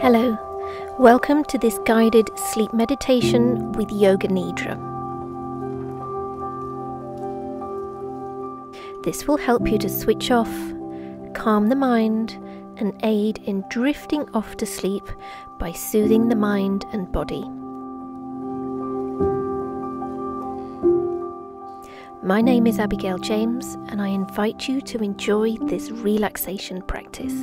Hello, welcome to this guided sleep meditation with Yoga Nidra. This will help you to switch off, calm the mind, and aid in drifting off to sleep by soothing the mind and body. My name is Abigail James, and I invite you to enjoy this relaxation practice.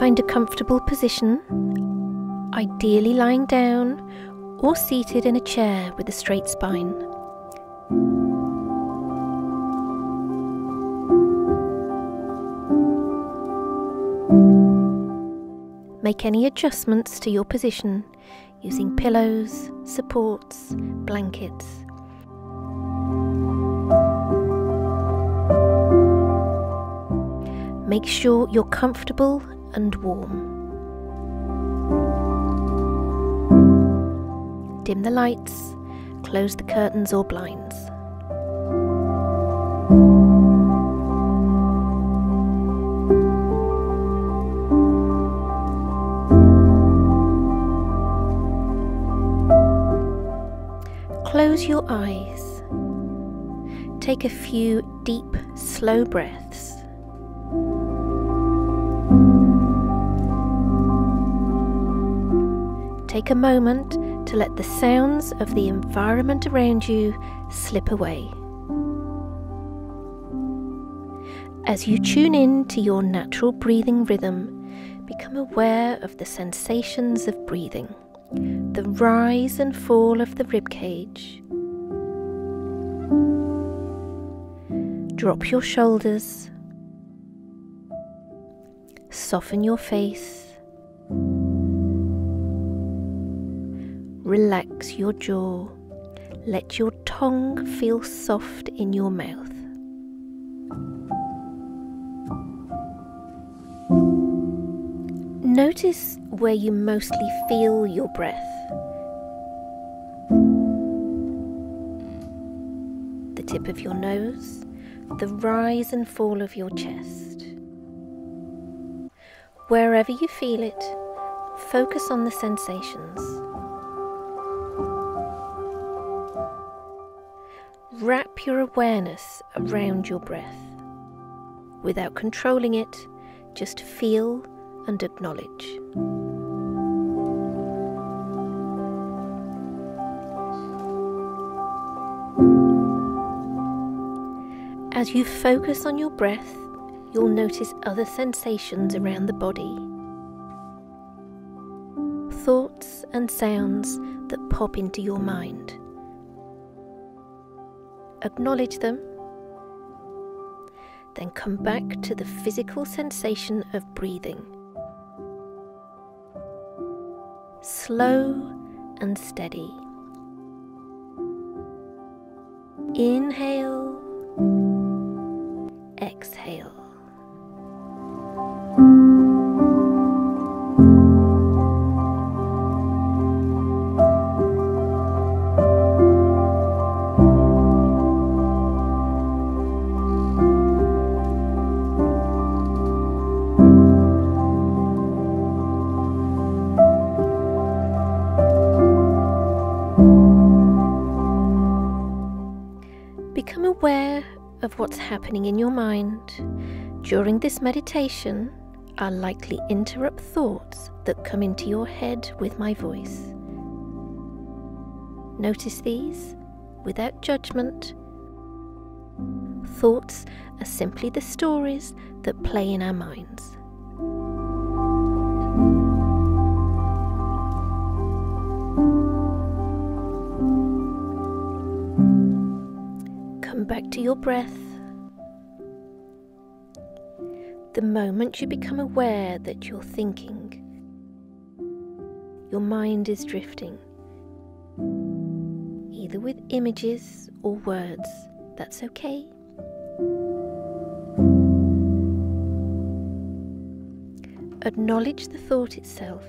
Find a comfortable position, ideally lying down or seated in a chair with a straight spine. Make any adjustments to your position using pillows, supports, blankets. Make sure you're comfortable and warm. Dim the lights, close the curtains or blinds. Close your eyes. Take a few deep, slow breaths. Take a moment to let the sounds of the environment around you slip away, as you tune in to your natural breathing rhythm. Become aware of the sensations of breathing, the rise and fall of the ribcage. Drop your shoulders, soften your face. Relax your jaw. Let your tongue feel soft in your mouth. Notice where you mostly feel your breath. The tip of your nose, the rise and fall of your chest. Wherever you feel it, focus on the sensations. Wrap your awareness around your breath. Without controlling it, just feel and acknowledge. As you focus on your breath, you'll notice other sensations around the body. Thoughts and sounds that pop into your mind. Acknowledge them, then come back to the physical sensation of breathing. Slow and steady. Inhale, exhale. Become aware of what's happening in your mind. During this meditation, I'll likely interrupt thoughts that come into your head with my voice. Notice these without judgment. Thoughts are simply the stories that play in our minds. Back to your breath. The moment you become aware that you're thinking, your mind is drifting, either with images or words, that's okay. Acknowledge the thought itself,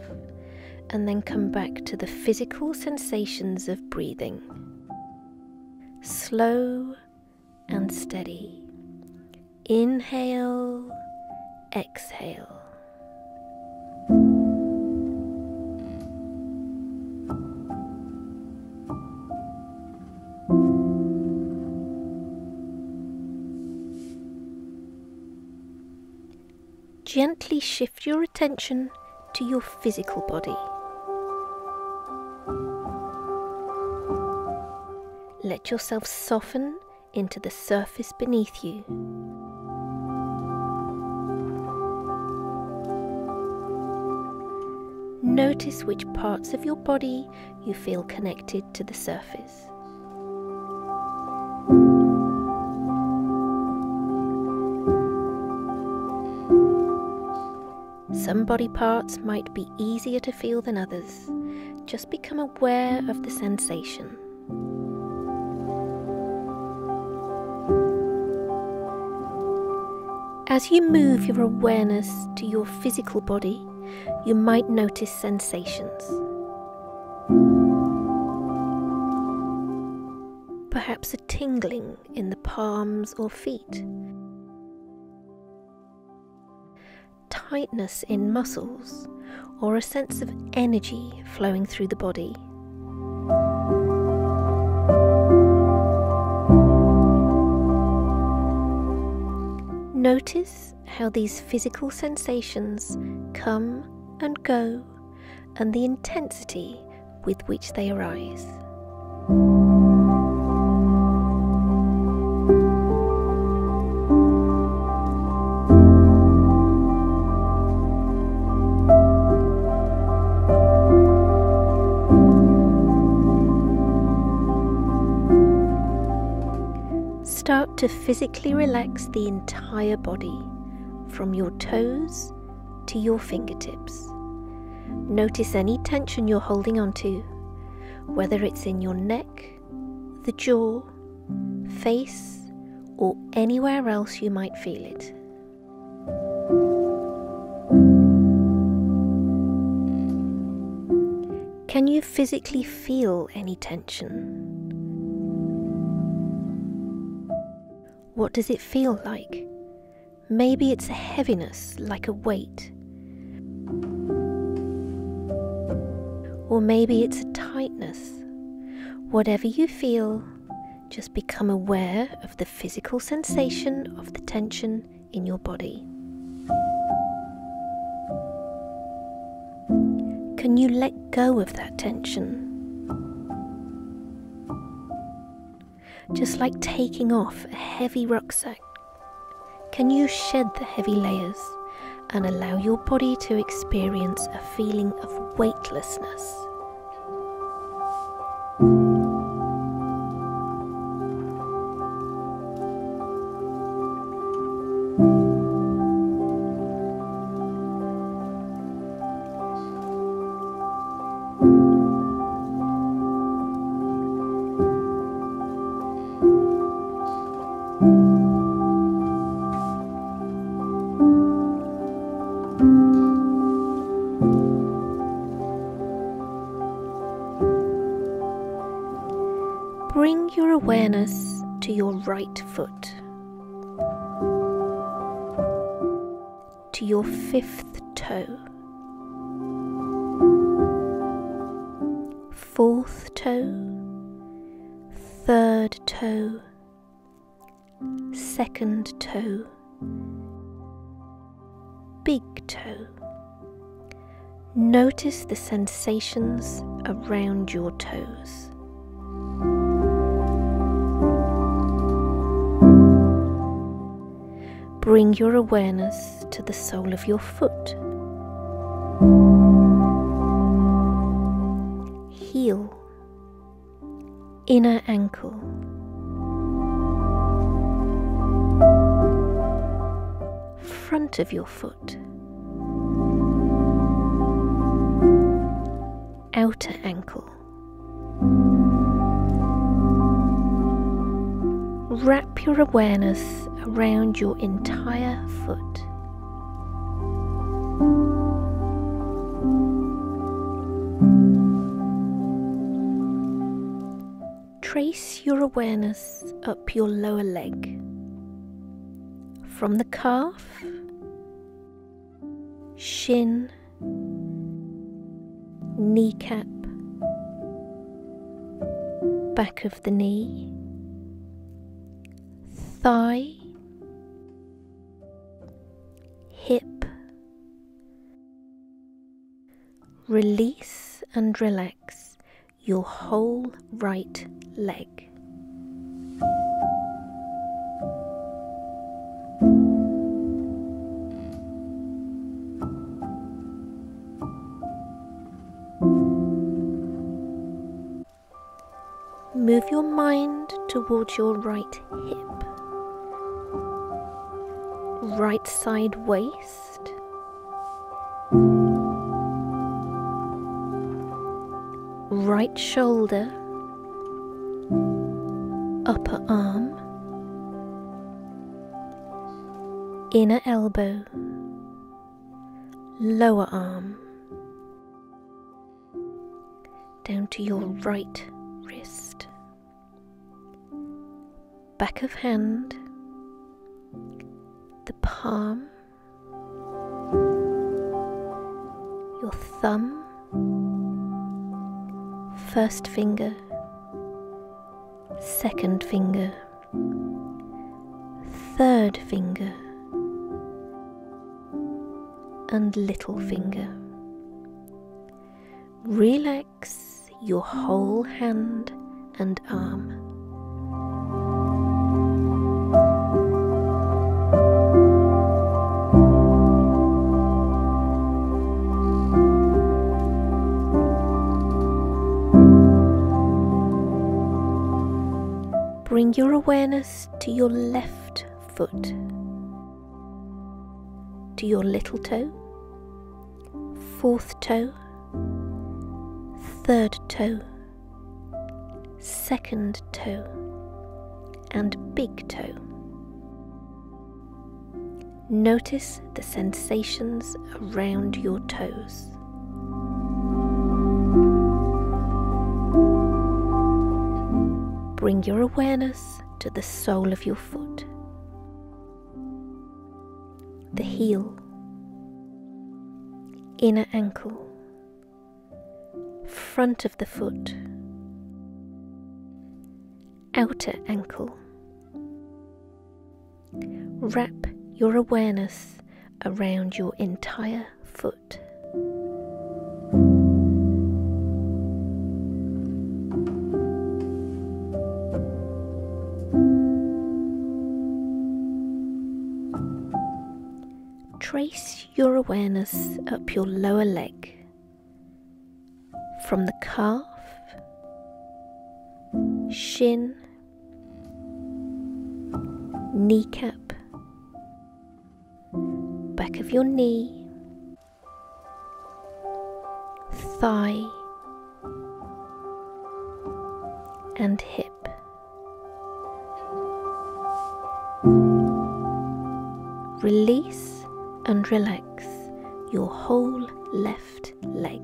and then come back to the physical sensations of breathing. Slow and steady. Inhale, exhale. Gently shift your attention to your physical body. Let yourself soften into the surface beneath you. Notice which parts of your body you feel connected to the surface. Some body parts might be easier to feel than others. Just become aware of the sensation. As you move your awareness to your physical body, you might notice sensations. Perhaps a tingling in the palms or feet. Tightness in muscles, or a sense of energy flowing through the body. Notice how these physical sensations come and go, and the intensity with which they arise. Start to physically relax the entire body, from your toes to your fingertips. Notice any tension you're holding onto, whether it's in your neck, the jaw, face, or anywhere else you might feel it. Can you physically feel any tension? What does it feel like? Maybe it's a heaviness, like a weight. Or maybe it's a tightness. Whatever you feel, just become aware of the physical sensation of the tension in your body. Can you let go of that tension? Just like taking off a heavy rucksack. Can you shed the heavy layers and allow your body to experience a feeling of weightlessness? Bring your awareness to your right foot, to your fifth toe, fourth toe, third toe, second toe, big toe. Notice the sensations around your toes. Bring your awareness to the sole of your foot, heel, inner ankle, front of your foot, outer ankle. Wrap your awareness around your entire foot. Trace your awareness up your lower leg, from the calf, shin, kneecap, back of the knee, thigh, hip. Release and relax your whole right leg. Move your mind towards your right hip, right side waist, right shoulder, upper arm, inner elbow, lower arm, down to your right wrist. Back of hand, the palm, your thumb, first finger, second finger, third finger, and little finger. Relax your whole hand and arm. Bring your awareness to your left foot, to your little toe, fourth toe, third toe, second toe, and big toe. Notice the sensations around your toes. Bring your awareness to the sole of your foot, the heel, inner ankle, front of the foot, outer ankle. Wrap your awareness around your entire foot. Trace your awareness up your lower leg, from the calf, shin, kneecap, back of your knee, thigh, and hip. Release and relax your whole left leg.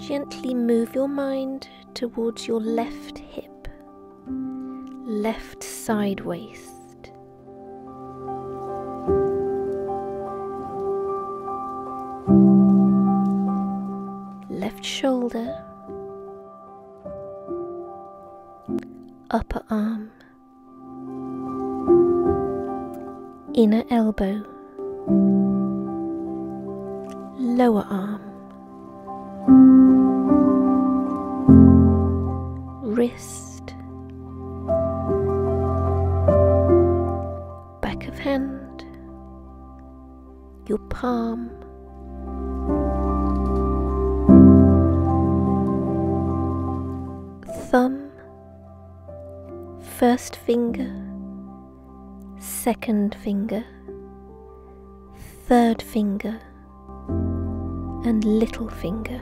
Gently move your mind towards your left hip, left side waist. Shoulder, upper arm, inner elbow, lower arm, wrist, back of hand, your palm, thumb, first finger, second finger, third finger, and little finger.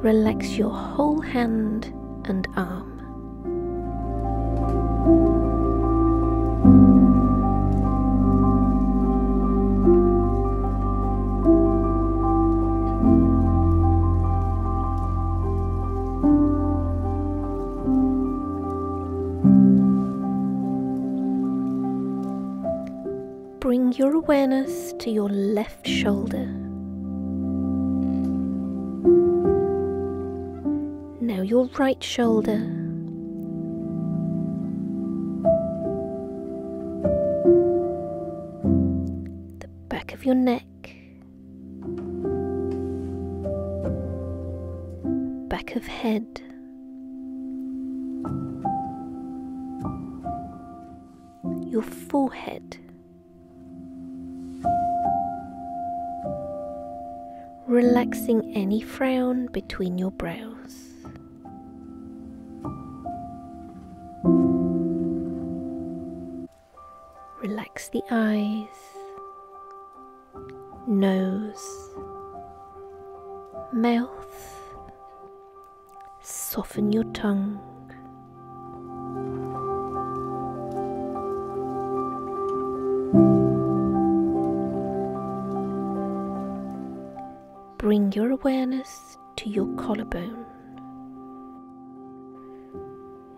Relax your whole hand and arm. bring your awareness to your left shoulder. Now your right shoulder. The back of your neck. Back of head. Your forehead. Relaxing any frown between your brows. Relax the eyes, nose, mouth. Soften your tongue. Bring your awareness to your collarbone.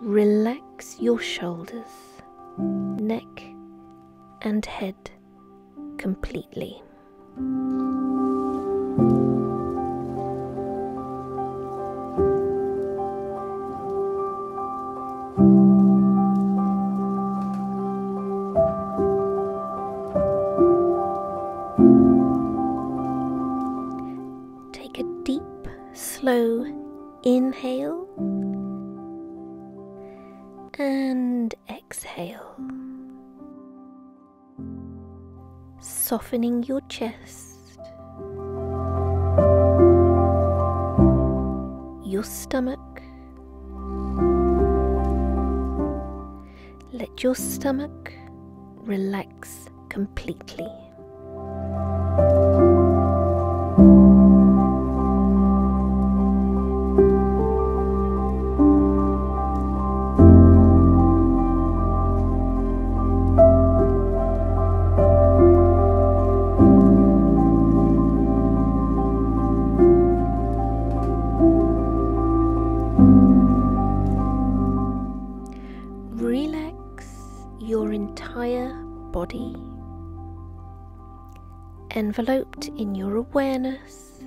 Relax your shoulders, neck and head completely. Slow inhale and exhale, softening your chest, your stomach. Let your stomach relax completely. Body, enveloped in your awareness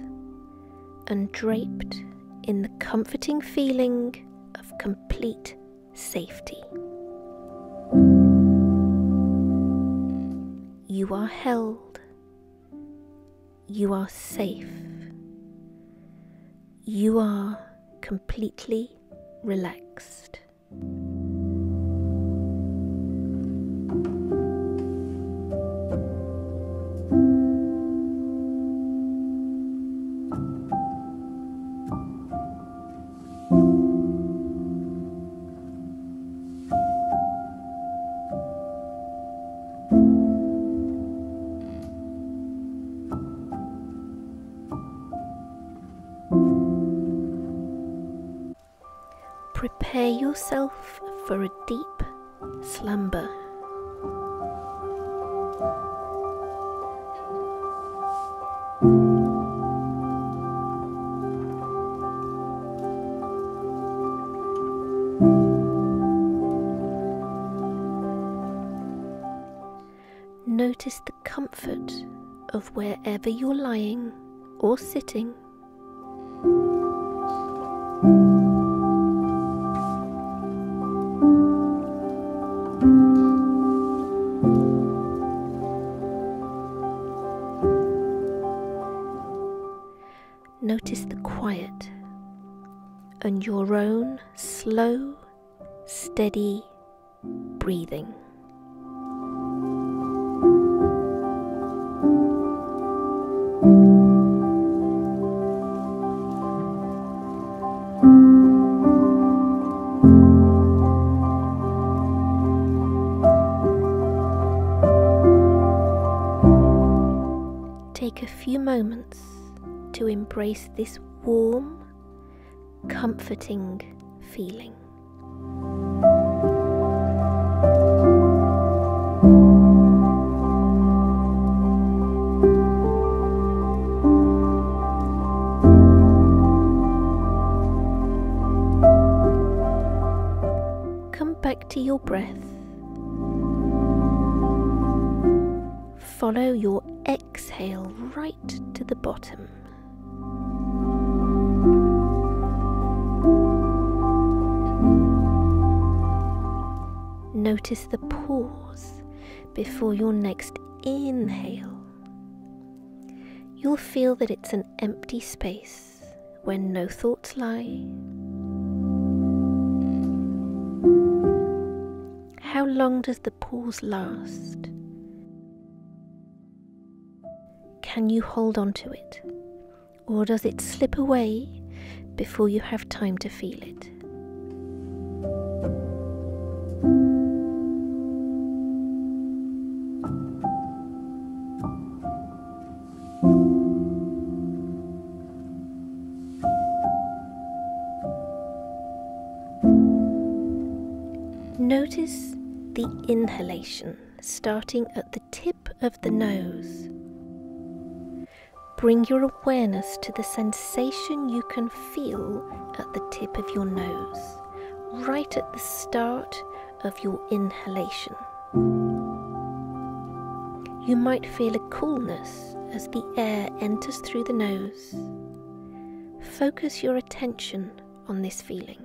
and draped in the comforting feeling of complete safety. You are held, you are safe, you are completely relaxed. Prepare yourself for a deep slumber. Notice the comfort of wherever you're lying or sitting. Notice the quiet and your own slow, steady breathing. Take a few moments to embrace this warm, comforting feeling. Come back to your breath. follow your exhale right to the bottom. Notice the pause before your next inhale. You'll feel that it's an empty space where no thoughts lie. How long does the pause last? Can you hold on to it, or does it slip away before you have time to feel it? Notice the inhalation starting at the tip of the nose. Bring your awareness to the sensation you can feel at the tip of your nose, right at the start of your inhalation. You might feel a coolness as the air enters through the nose. Focus your attention on this feeling.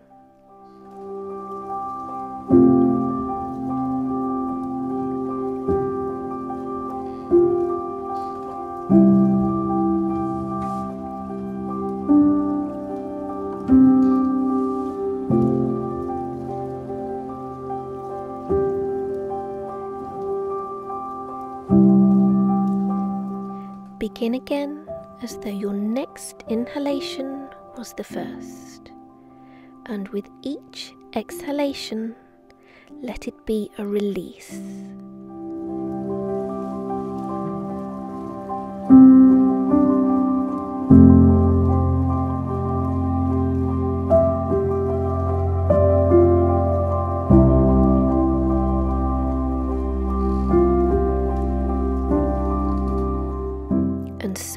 Begin again as though your next inhalation was the first, and with each exhalation, let it be a release.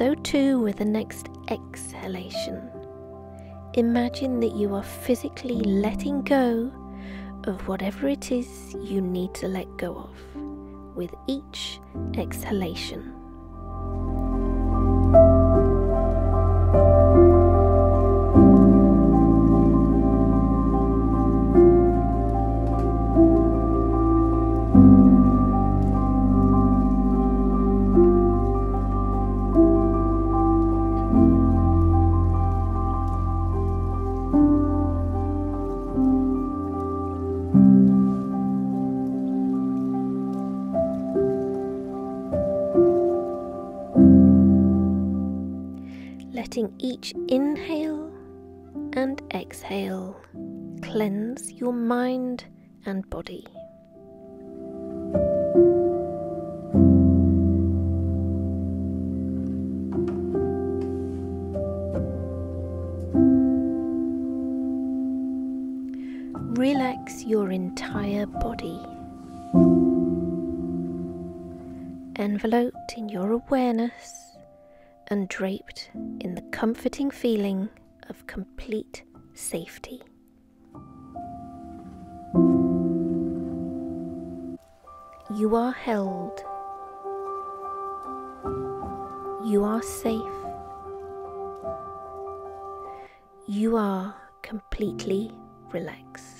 So too with the next exhalation. Imagine that you are physically letting go of whatever it is you need to let go of with each exhalation. Letting each inhale and exhale cleanse your mind and body. Relax your entire body. Enveloped in your awareness and draped in the comforting feeling of complete safety. You are held. You are safe. You are completely relaxed.